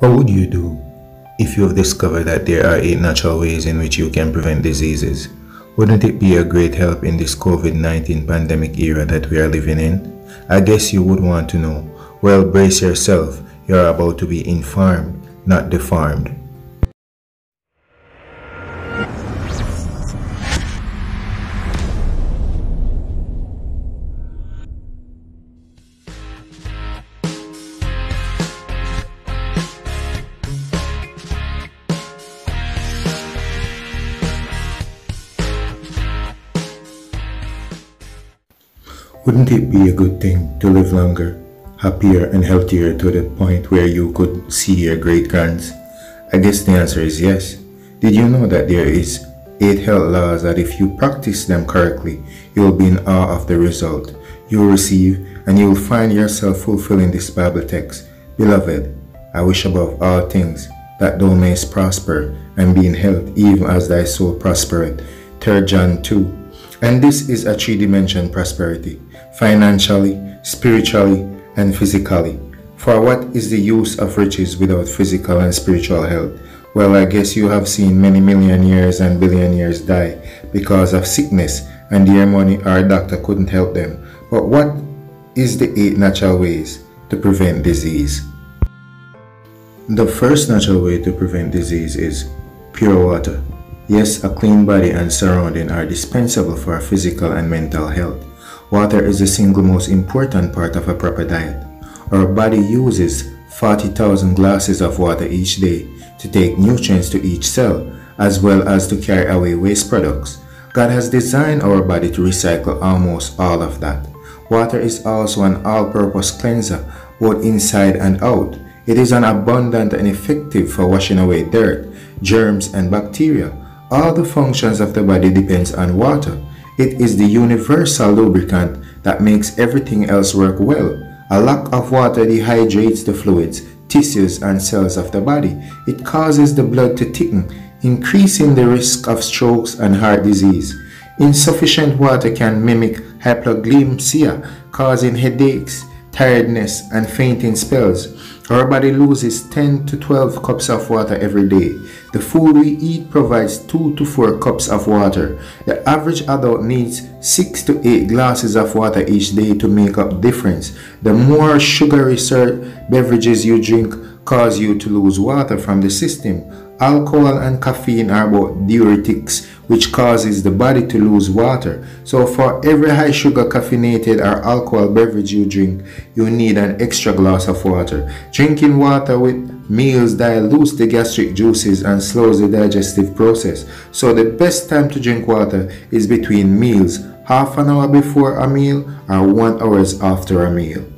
What would you do if you have discovered that there are 8 natural ways in which you can prevent diseases? Wouldn't it be a great help in this COVID-19 pandemic era that we are living in? I guess you would want to know. Well, brace yourself. You are about to be informed, not deformed. Wouldn't it be a good thing to live longer, happier and healthier to the point where you could see your great-grands? I guess the answer is yes. Did you know that there is 8 health laws that if you practice them correctly, you will be in awe of the result you will receive and you will find yourself fulfilling this Bible text? Beloved, I wish above all things that thou mayest prosper and be in health even as thy soul prospereth. 3 John 2. And this is a 3-dimension prosperity, financially, spiritually, and physically. For what is the use of riches without physical and spiritual health? Well, I guess you have seen many millionaires and billionaires die because of sickness and their money or doctor couldn't help them. But what is the 8 natural ways to prevent disease? The first natural way to prevent disease is pure water. Yes, a clean body and surrounding are dispensable for physical and mental health. Water is the single most important part of a proper diet. Our body uses 40,000 glasses of water each day to take nutrients to each cell, as well as to carry away waste products. God has designed our body to recycle almost all of that. Water is also an all-purpose cleanser, both inside and out. It is an abundant and effective for washing away dirt, germs, and bacteria. All the functions of the body depends on water. It is the universal lubricant that makes everything else work well. A lack of water dehydrates the fluids, tissues, and cells of the body. It causes the blood to thicken, increasing the risk of strokes and heart disease. Insufficient water can mimic hypoglycemia, causing headaches, tiredness, and fainting spells. Our body loses 10 to 12 cups of water every day. The food we eat provides 2 to 4 cups of water. The average adult needs 6 to 8 glasses of water each day to make up difference. The more sugary beverages you drink cause you to lose water from the system. Alcohol and caffeine are both diuretics, which causes the body to lose water. So for every high sugar caffeinated or alcohol beverage you drink, you need an extra glass of water. Drinking water with meals dilutes the gastric juices and slows the digestive process. So the best time to drink water is between meals, half an hour before a meal or 1 hour after a meal.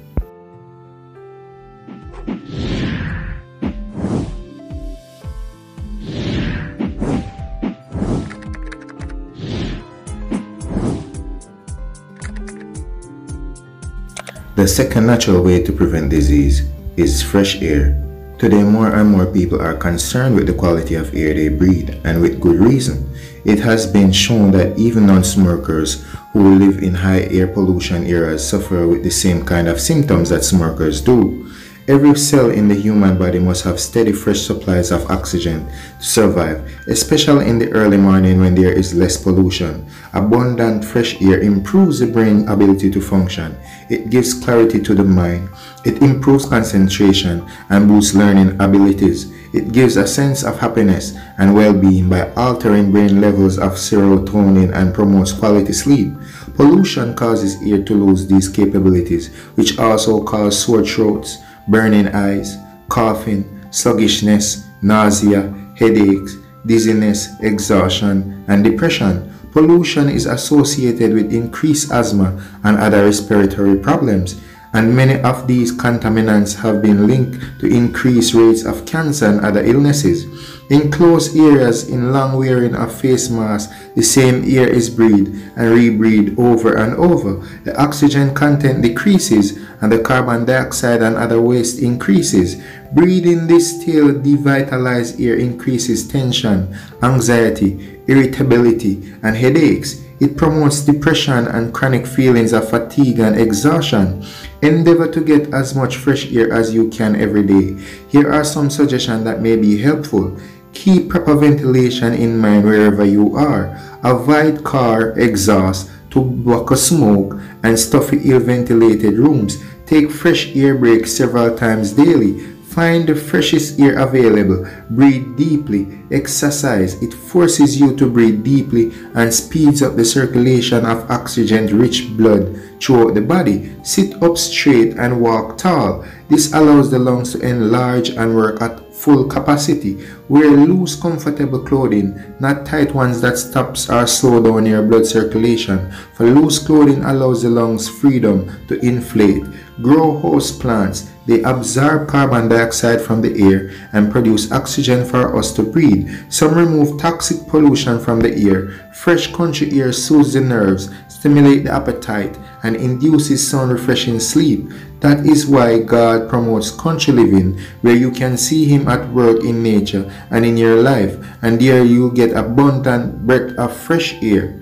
The second natural way to prevent disease is fresh air. Today, more and more people are concerned with the quality of air they breathe, and with good reason. It has been shown that even non-smokers who live in high air pollution areas suffer with the same kind of symptoms that smokers do. Every cell in the human body must have steady fresh supplies of oxygen to survive, especially in the early morning when there is less pollution. Abundant fresh air improves the brain's ability to function. It gives clarity to the mind. It improves concentration and boosts learning abilities. It gives a sense of happiness and well-being by altering brain levels of serotonin and promotes quality sleep. Pollution causes air to lose these capabilities, which also cause sore throats, burning eyes, coughing, sluggishness, nausea, headaches, dizziness, exhaustion, and depression. Pollution is associated with increased asthma and other respiratory problems, and many of these contaminants have been linked to increased rates of cancer and other illnesses. In closed areas, in long wearing of face masks, the same air is breathed and rebreathed over and over. The oxygen content decreases and the carbon dioxide and other waste increases. Breathing this stale, devitalized air increases tension, anxiety, irritability, and headaches. It promotes depression and chronic feelings of fatigue and exhaustion. Endeavor to get as much fresh air as you can every day. Here are some suggestions that may be helpful. Keep proper ventilation in mind wherever you are. Avoid car exhaust, tobacco smoke, and stuffy ill-ventilated rooms. Take fresh air breaks several times daily. Find the freshest air available. Breathe deeply. Exercise. It forces you to breathe deeply and speeds up the circulation of oxygen-rich blood throughout the body. Sit up straight and walk tall. This allows the lungs to enlarge and work at full capacity. Wear loose, comfortable clothing, not tight ones that stops or slow down your blood circulation. For loose clothing allows the lungs freedom to inflate. Grow house plants. They absorb carbon dioxide from the air and produce oxygen for us to breathe. Some remove toxic pollution from the air. Fresh country air soothes the nerves, stimulates the appetite, and induces sound refreshing sleep. That is why God promotes country living, where you can see Him at work in nature and in your life, and there you get abundant breath of fresh air.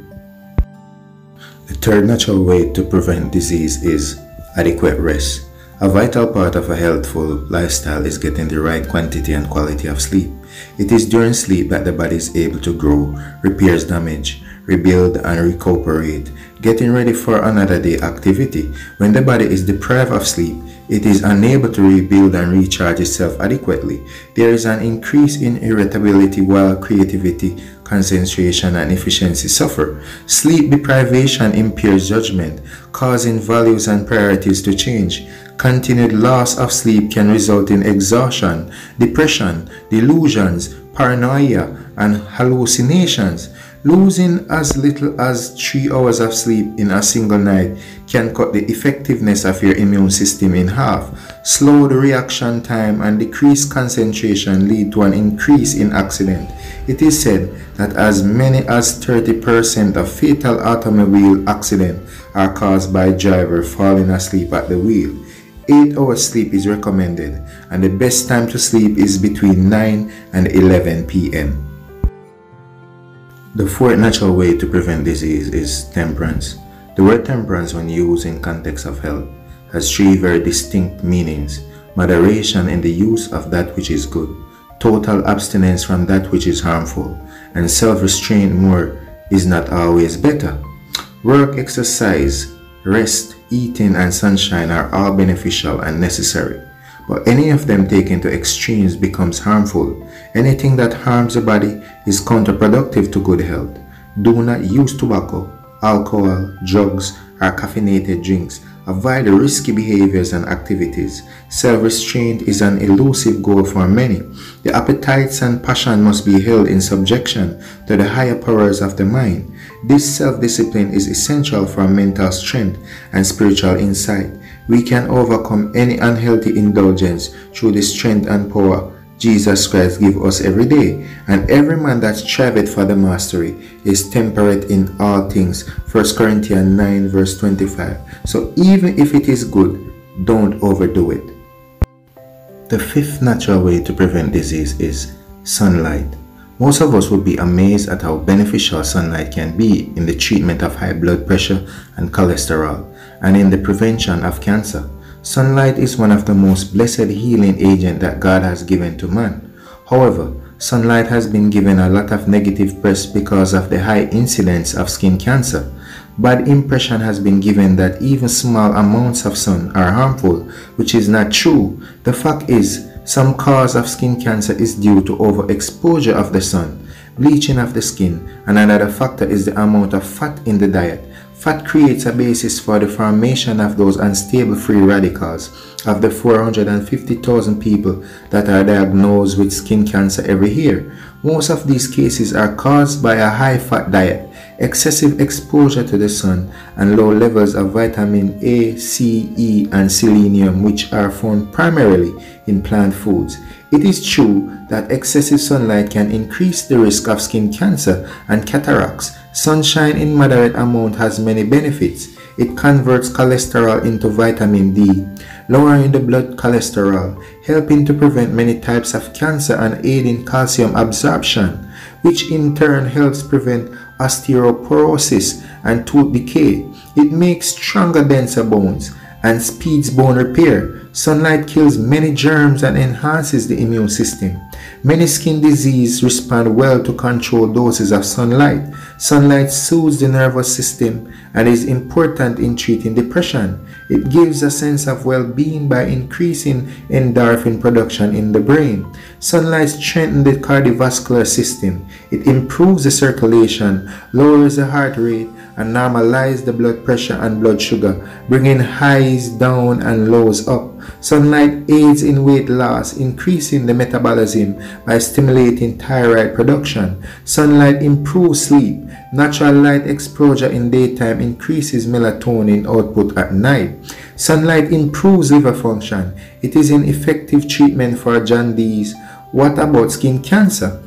The third natural way to prevent disease is adequate rest. A vital part of a healthful lifestyle is getting the right quantity and quality of sleep. It is during sleep that the body is able to grow, repair damage, rebuild and recuperate, getting ready for another day activity. When the body is deprived of sleep, it is unable to rebuild and recharge itself adequately. There is an increase in irritability while creativity, concentration and efficiency suffer. Sleep deprivation impairs judgment, causing values and priorities to change. Continued loss of sleep can result in exhaustion, depression, delusions, paranoia, and hallucinations. Losing as little as 3 hours of sleep in a single night can cut the effectiveness of your immune system in half. Slow the reaction time and decreased concentration lead to an increase in accident. It is said that as many as 30% of fatal automobile accidents are caused by driver falling asleep at the wheel. 8 hours sleep is recommended, and the best time to sleep is between 9 and 11 p.m. The fourth natural way to prevent disease is temperance. The word temperance, when used in context of health, has three very distinct meanings: moderation in the use of that which is good, total abstinence from that which is harmful, and self-restraint. More is not always better. Work, exercise, rest, eating, and sunshine are all beneficial and necessary. But any of them taken to extremes becomes harmful. Anything that harms the body is counterproductive to good health. Do not use tobacco, alcohol, drugs, or caffeinated drinks. Avoid risky behaviors and activities. Self-restraint is an elusive goal for many. The appetites and passion must be held in subjection to the higher powers of the mind. This self-discipline is essential for mental strength and spiritual insight. We can overcome any unhealthy indulgence through the strength and power Jesus Christ gives us every day. And every man that striveth for the mastery is temperate in all things. 1 Corinthians 9 verse 25. So even if it is good, don't overdo it. The fifth natural way to prevent disease is sunlight. Most of us would be amazed at how beneficial sunlight can be in the treatment of high blood pressure and cholesterol, and in the prevention of cancer. Sunlight is one of the most blessed healing agents that God has given to man. However, sunlight has been given a lot of negative press because of the high incidence of skin cancer. Bad impression has been given that even small amounts of sun are harmful, which is not true. The fact is, some cause of skin cancer is due to overexposure of the sun, bleaching of the skin, and another factor is the amount of fat in the diet. Fat creates a basis for the formation of those unstable free radicals. Of the 450,000 people that are diagnosed with skin cancer every year, most of these cases are caused by a high-fat diet, excessive exposure to the sun, and low levels of vitamin A, C, E, and selenium, which are found primarily in plant foods. It is true that excessive sunlight can increase the risk of skin cancer and cataracts. Sunshine in moderate amount has many benefits. It converts cholesterol into vitamin D, lowering the blood cholesterol, helping to prevent many types of cancer and aiding calcium absorption, which in turn helps prevent osteoporosis and tooth decay. It makes stronger, denser bones and speeds bone repair. Sunlight kills many germs and enhances the immune system. Many skin diseases respond well to controlled doses of sunlight. Sunlight soothes the nervous system and is important in treating depression. It gives a sense of well-being by increasing endorphin production in the brain. Sunlight strengthens the cardiovascular system. It improves the circulation, lowers the heart rate, and normalizes the blood pressure and blood sugar, bringing highs down and lows up. Sunlight aids in weight loss, increasing the metabolism by stimulating thyroid production. Sunlight improves sleep. Natural light exposure in daytime increases melatonin output at night. Sunlight improves liver function. It is an effective treatment for jaundice. What about skin cancer?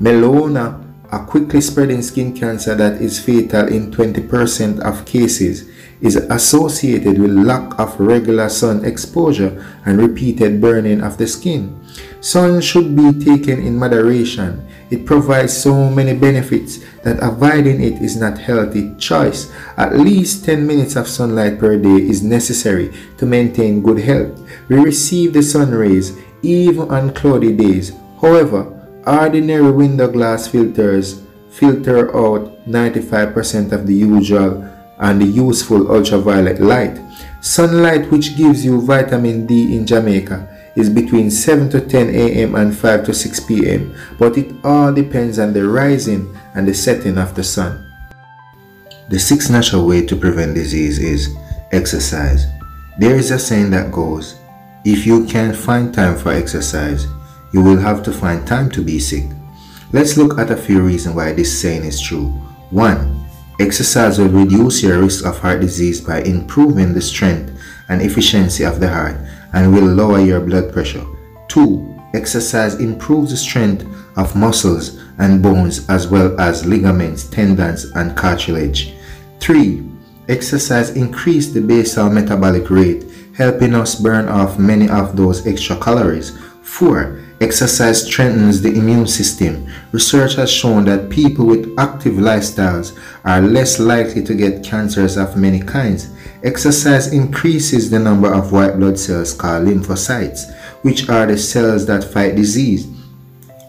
Melanoma, a quickly spreading skin cancer that is fatal in 20% of cases, is associated with lack of regular sun exposure and repeated burning of the skin. Sun should be taken in moderation. It provides so many benefits that avoiding it is not a healthy choice. At least 10 minutes of sunlight per day is necessary to maintain good health. We receive the sun rays even on cloudy days. However, ordinary window glass filters filter out 95% of the usual and the useful ultraviolet light. Sunlight, which gives you vitamin D in Jamaica, is between 7 to 10 a.m. and 5 to 6 p.m., but it all depends on the rising and the setting of the sun. The sixth natural way to prevent disease is exercise. There is a saying that goes, if you can't find time for exercise, you will have to find time to be sick. Let's look at a few reasons why this saying is true. 1. Exercise will reduce your risk of heart disease by improving the strength and efficiency of the heart and will lower your blood pressure. 2. Exercise improves the strength of muscles and bones as well as ligaments, tendons, and cartilage. 3. Exercise increases the basal metabolic rate, helping us burn off many of those extra calories. 4. Exercise strengthens the immune system. Research has shown that people with active lifestyles are less likely to get cancers of many kinds. Exercise increases the number of white blood cells called lymphocytes, which are the cells that fight disease.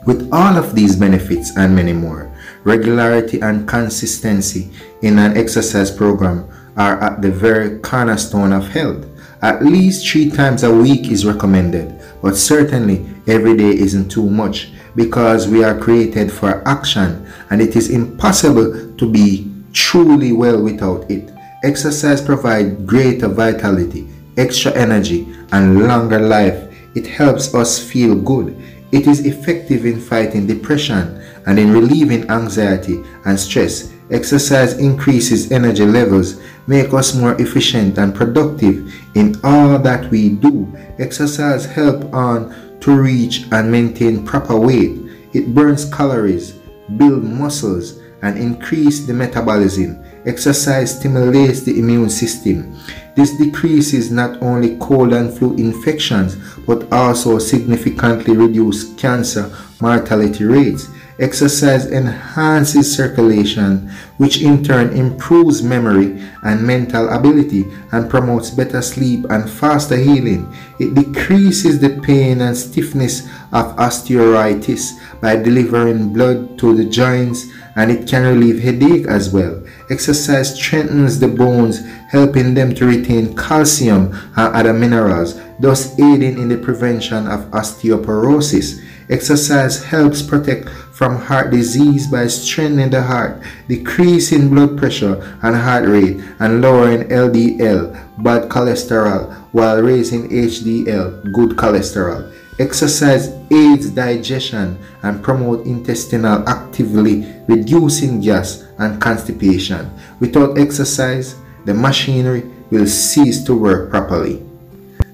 With all of these benefits and many more, regularity and consistency in an exercise program are at the very cornerstone of health. At least 3 times a week is recommended, but certainly every day isn't too much, because we are created for action and it is impossible to be truly well without it. Exercise provides greater vitality, extra energy, and longer life. It helps us feel good. It is effective in fighting depression and in relieving anxiety and stress. Exercise increases energy levels, make us more efficient and productive in all that we do. Exercise helps on to reach and maintain proper weight. It burns calories, builds muscles, and increases the metabolism. Exercise stimulates the immune system. This decreases not only cold and flu infections, but also significantly reduces cancer mortality rates. Exercise enhances circulation, which in turn improves memory and mental ability and promotes better sleep and faster healing. It decreases the pain and stiffness of osteoarthritis by delivering blood to the joints, and it can relieve headache as well. Exercise strengthens the bones, helping them to retain calcium and other minerals, thus aiding in the prevention of osteoporosis. Exercise helps protect from heart disease by strengthening the heart, decreasing blood pressure and heart rate, and lowering LDL, bad cholesterol, while raising HDL, good cholesterol. Exercise aids digestion and promotes intestinal activity, reducing gas and constipation. Without exercise, the machinery will cease to work properly.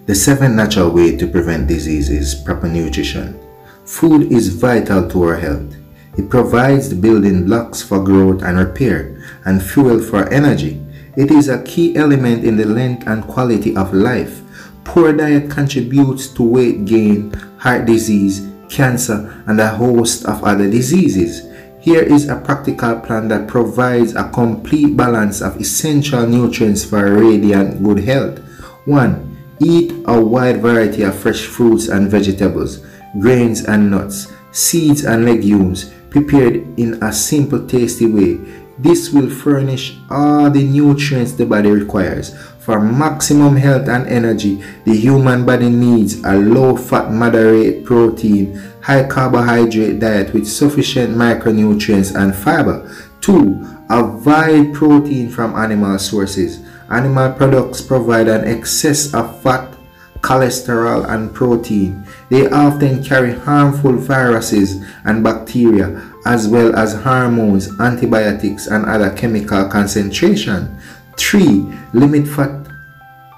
The 7th natural way to prevent disease is proper nutrition. Food is vital to our health. It provides the building blocks for growth and repair, and fuel for energy. It is a key element in the length and quality of life. Poor diet contributes to weight gain, heart disease, cancer, and a host of other diseases. Here is a practical plan that provides a complete balance of essential nutrients for radiant good health. 1. Eat a wide variety of fresh fruits and vegetables, grains and nuts, seeds and legumes, prepared in a simple, tasty way. This will furnish all the nutrients the body requires. For maximum health and energy, the human body needs a low-fat, moderate protein, high-carbohydrate diet with sufficient micronutrients and fiber. 2. Avoid protein from animal sources. Animal products provide an excess of fat, cholesterol and protein. They often carry harmful viruses and bacteria, as well as hormones, antibiotics and other chemical concentration. 3. Limit fat,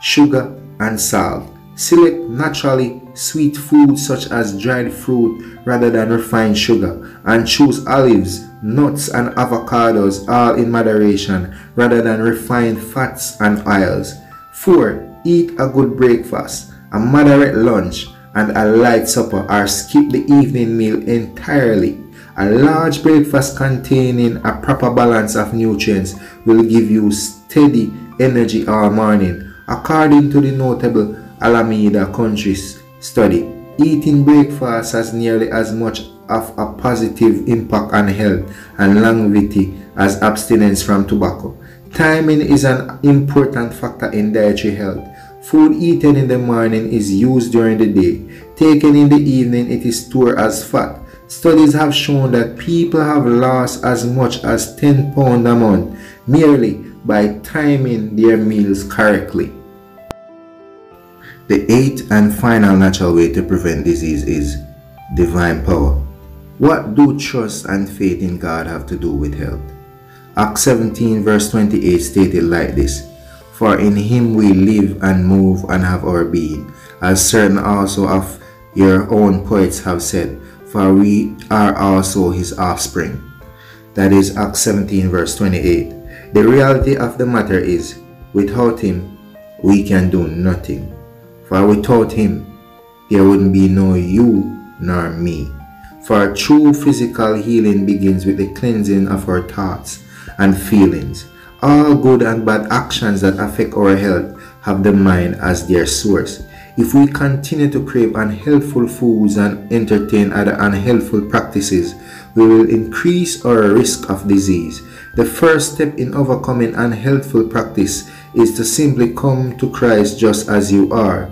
sugar and salt. Select naturally sweet foods such as dried fruit rather than refined sugar, and choose olives, nuts and avocados, all in moderation, rather than refined fats and oils. 4. Eat a good breakfast, a moderate lunch and a light supper, or skip the evening meal entirely. A large breakfast containing a proper balance of nutrients will give you steady energy all morning. According to the notable Alameda Country study, eating breakfast has nearly as much of a positive impact on health and longevity as abstinence from tobacco. Timing is an important factor in dietary health. Food eaten in the morning is used during the day. Taken in the evening, it is stored as fat. Studies have shown that people have lost as much as 10 pounds a month merely by timing their meals correctly. The eighth and final natural way to prevent disease is divine power. What do trust and faith in God have to do with health? Acts 17 verse 28 stated like this: "For in him we live and move and have our being, as certain also of your own poets have said, for we are also his offspring." That is Acts 17 verse 28. The reality of the matter is, without him, we can do nothing. For without him, there wouldn't be no you nor me. For true physical healing begins with the cleansing of our thoughts and feelings. All good and bad actions that affect our health have the mind as their source. If we continue to crave unhealthful foods and entertain other unhealthful practices, we will increase our risk of disease. The first step in overcoming unhealthful practice is to simply come to Christ just as you are.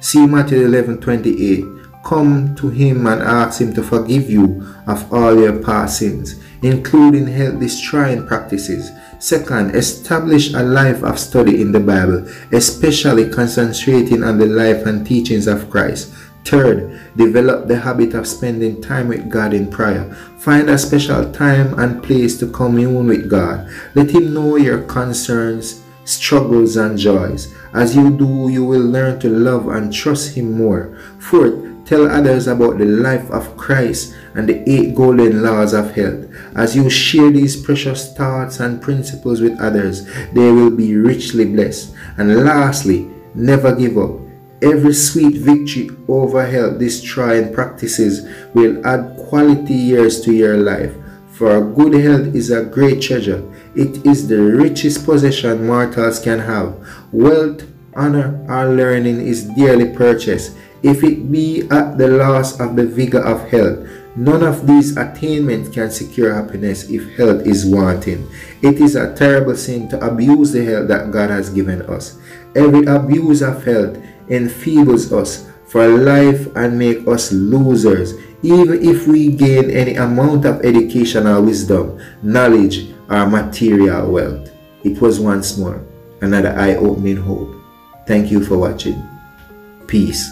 See Matthew 11:28. Come to him and ask him to forgive you of all your past sins, including health-destroying practices. Second, establish a life of study in the Bible, especially concentrating on the life and teachings of Christ. Third, develop the habit of spending time with God in prayer. Find a special time and place to commune with God. Let him know your concerns, struggles and joys. As you do, you will learn to love and trust him more. Fourth, tell others about the life of Christ and the 8 golden laws of health. As you share these precious thoughts and principles with others, they will be richly blessed. And lastly, never give up. Every sweet victory over health destroying practices will add quality years to your life. For good health is a great treasure. It is the richest possession mortals can have. Wealth, honor, or learning is dearly purchased. If it be at the loss of the vigor of health, none of these attainments can secure happiness if health is wanting. It is a terrible sin to abuse the health that God has given us. Every abuse of health enfeebles us for life and makes us losers, even if we gain any amount of educational wisdom, knowledge, or material wealth. It was once more another eye-opening hope. Thank you for watching. Peace.